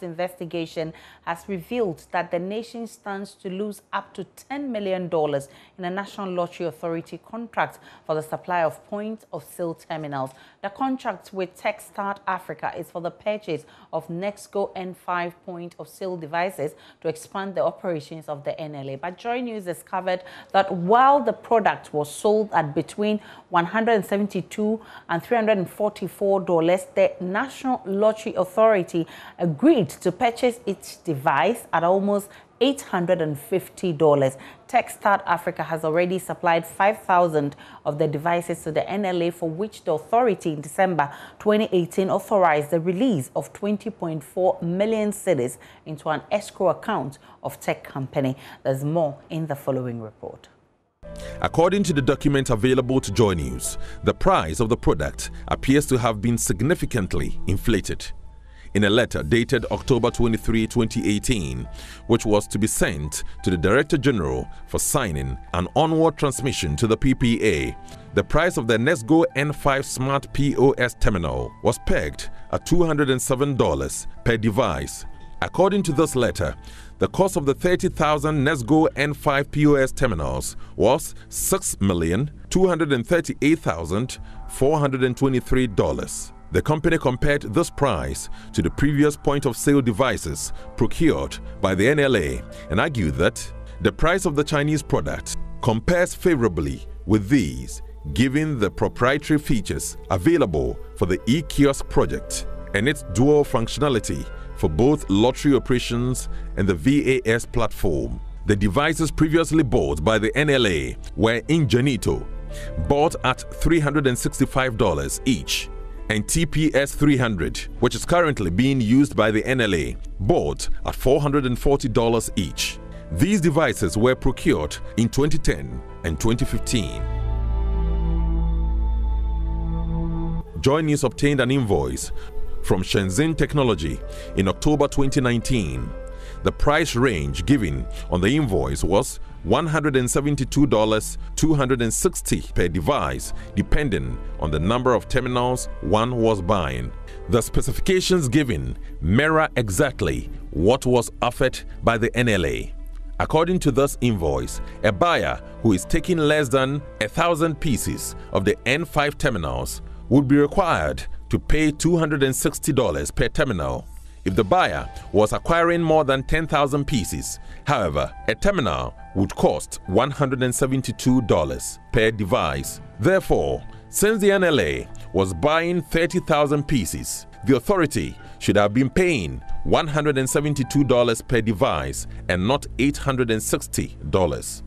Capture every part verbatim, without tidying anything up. Office investigation has revealed that the nation stands to lose up to ten million dollars in a National Lottery Authority contract for the supply of point-of-sale terminals. The contract with TechStart Africa is for the purchase of NexGo N five point-of-sale devices to expand the operations of the N L A. But Joy News discovered that while the product was sold at between one hundred seventy-two dollars and three hundred forty-four dollars, the National Lottery Authority agreed to purchase each device at almost eight hundred fifty dollars. TechStart Africa has already supplied five thousand of the devices to the N L A, for which the authority in December twenty eighteen authorized the release of twenty point four million cedis into an escrow account of tech company. There's more in the following report. According to the document available to Joy News, the price of the product appears to have been significantly inflated. In a letter dated October twenty-third, twenty eighteen, which was to be sent to the Director General for signing and onward transmission to the P P A, the price of the NexGo N five Smart P O S terminal was pegged at two hundred seven dollars per device. According to this letter, the cost of the thirty thousand NexGo N five P O S terminals was six million two hundred thirty-eight thousand four hundred twenty-three dollars. The company compared this price to the previous point-of-sale devices procured by the N L A and argued that the price of the Chinese product compares favorably with these, given the proprietary features available for the e-kiosk project and its dual functionality for both lottery operations and the V A S platform. The devices previously bought by the N L A were Ingenico, bought at three hundred sixty-five dollars each, and T P S three hundred, which is currently being used by the N L A, bought at four hundred forty dollars each. These devices were procured in twenty ten and twenty fifteen. Joy News obtained an invoice from Shenzhen Technology in October twenty nineteen. The price range given on the invoice was one hundred seventy-two dollars to two hundred sixty dollars per device, depending on the number of terminals one was buying. The specifications given mirror exactly what was offered by the N L A. According to this invoice, a buyer who is taking less than one thousand pieces of the N five terminals would be required to pay two hundred sixty dollars per terminal. If the buyer was acquiring more than ten thousand pieces, however, a terminal would cost one hundred seventy-two dollars per device. Therefore, since the N L A was buying thirty thousand pieces, the authority should have been paying one hundred seventy-two dollars per device and not eight hundred sixty dollars.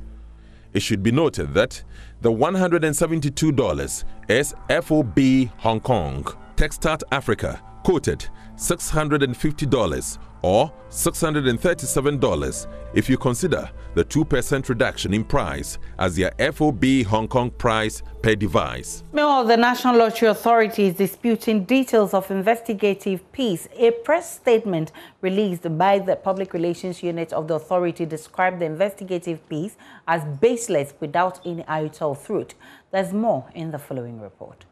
It should be noted that the one hundred seventy-two dollars is F O B Hong Kong. TechStart Africa quoted six hundred fifty dollars or six hundred thirty-seven dollars if you consider the two percent reduction in price as their F O B Hong Kong price per device. Meanwhile, the National Lottery Authority is disputing details of investigative piece. A press statement released by the Public Relations Unit of the authority described the investigative piece as baseless without any iota of truth. There's more in the following report.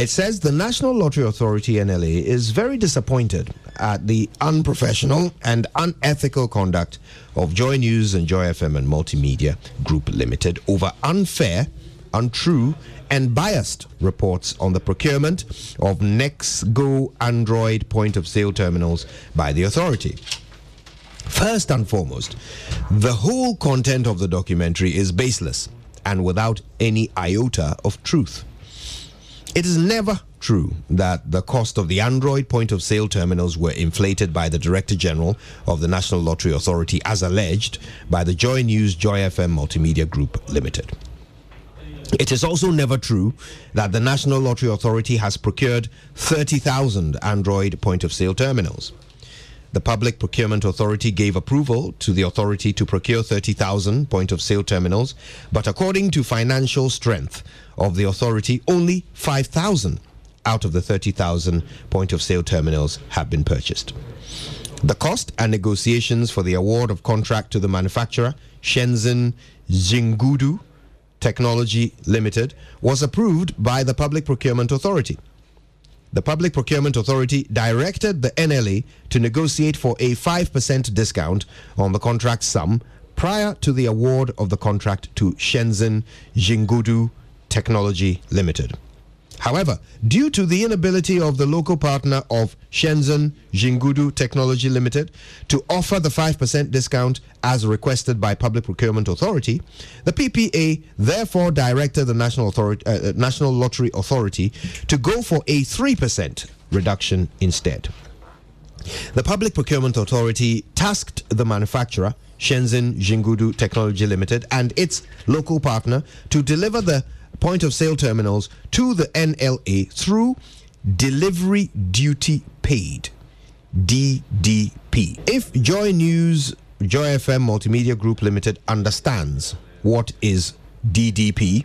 It says the National Lottery Authority N L A is very disappointed at the unprofessional and unethical conduct of Joy News and Joy F M and Multimedia Group Limited over unfair, untrue and biased reports on the procurement of NexGo Android point-of-sale terminals by the authority. First and foremost, the whole content of the documentary is baseless and without any iota of truth. It is never true that the cost of the Android point-of-sale terminals were inflated by the Director General of the National Lottery Authority, as alleged by the Joy News Joy F M Multimedia Group Limited. It is also never true that the National Lottery Authority has procured thirty thousand Android point-of-sale terminals. The Public Procurement Authority gave approval to the authority to procure thirty thousand point-of-sale terminals, but according to financial strength of the authority, only five thousand out of the thirty thousand point-of-sale terminals have been purchased. The cost and negotiations for the award of contract to the manufacturer, Shenzhen Jingudu Technology Limited, was approved by the Public Procurement Authority. the Public Procurement Authority directed the N L A to negotiate for a five percent discount on the contract sum prior to the award of the contract to Shenzhen Jingudu Technology Limited. However, due to the inability of the local partner of Shenzhen Jingudu Technology Limited to offer the five percent discount as requested by Public Procurement Authority, the P P A therefore directed the National, Authority, uh, National Lottery Authority to go for a three percent reduction instead. The Public Procurement Authority tasked the manufacturer, Shenzhen Jingudu Technology Limited, and its local partner to deliver the point-of-sale terminals to the N L A through delivery duty paid, D D P. If Joy News, Joy F M Multimedia Group Limited understands what is D D P,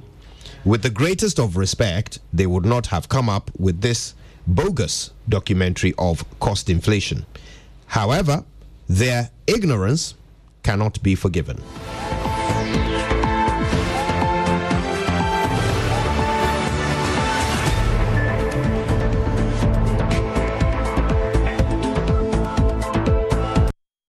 with the greatest of respect, they would not have come up with this bogus documentary of cost inflation. However, their ignorance cannot be forgiven.